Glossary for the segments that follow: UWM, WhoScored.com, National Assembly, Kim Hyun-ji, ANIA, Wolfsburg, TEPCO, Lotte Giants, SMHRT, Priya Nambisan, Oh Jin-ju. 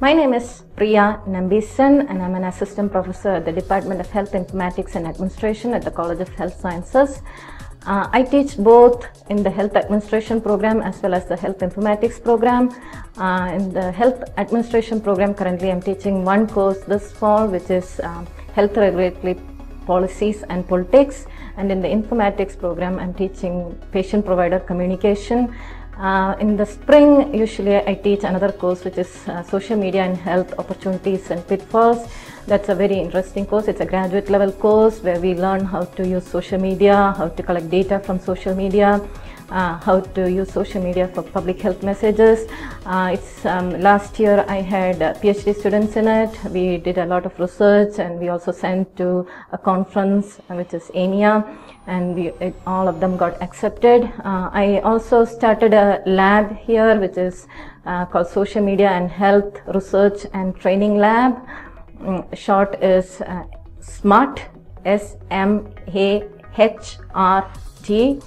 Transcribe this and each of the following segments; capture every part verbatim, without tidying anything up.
My name is Priya Nambisan and I'm an assistant professor at the Department of Health Informatics and Administration at the College of Health Sciences. Uh, I teach both in the Health Administration program as well as the Health Informatics program. Uh, in the Health Administration program, currently I'm teaching one course this fall, which is um, Health Regulatory Policies and Politics. And in the Informatics program, I'm teaching Patient-Provider Communication. Uh, in the spring, usually I teach another course which is uh, Social Media and Health Opportunities and Pitfalls. That's a very interesting course. It's a graduate level course where we learn how to use social media, how to collect data from social media, uh, how to use social media for public health messages. Uh, it's, um, last year I had uh, PhD students in it. We did a lot of research and we also sent to a conference uh, which is ANIA, and we, it, all of them got accepted. Uh, I also started a lab here which is uh, called Social Media and Health Research and Training Lab. Mm, short is uh, SMHRT, S M H R T,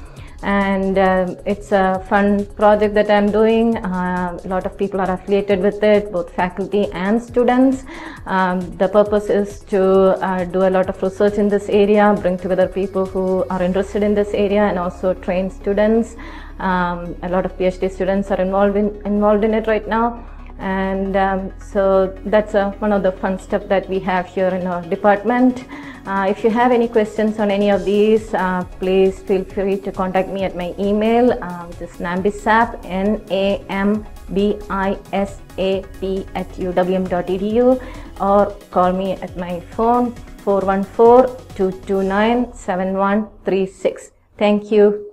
and uh, it's a fun project that I'm doing. Uh, a lot of people are affiliated with it, both faculty and students. Um, the purpose is to uh, do a lot of research in this area, bring together people who are interested in this area, and also train students. Um, a lot of PhD students are involved in, involved in it right now. And um, so that's uh, one of the fun stuff that we have here in our department. Uh, if you have any questions on any of these, uh, please feel free to contact me at my email, uh, which is nambisap, N A M B I S A P at U W M dot E D U, or call me at my phone four one four, two two nine, seven one three six. Thank you.